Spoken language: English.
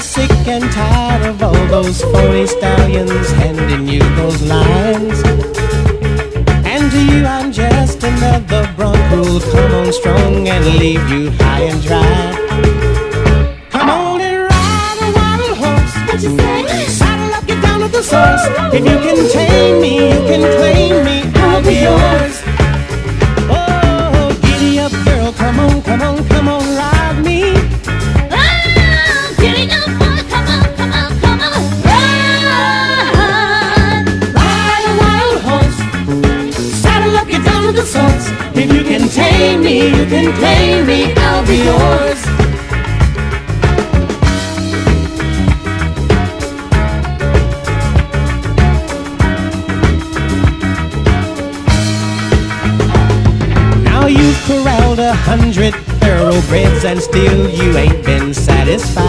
you're sick and tired of all those phony stallions handing you those lines. And to you I'm just another bronc who'll come on strong and leave you high and dry. Come on and ride a wild horse. What you say? Saddle up, get down at the source. If you can tame me, you can claim me, I'll be yours. Oh, giddy up girl, come on, come on, come on, ride me. If you can tame me, you can claim me, I'll be yours. Now you've corralled 100 thoroughbreds and still you ain't been satisfied.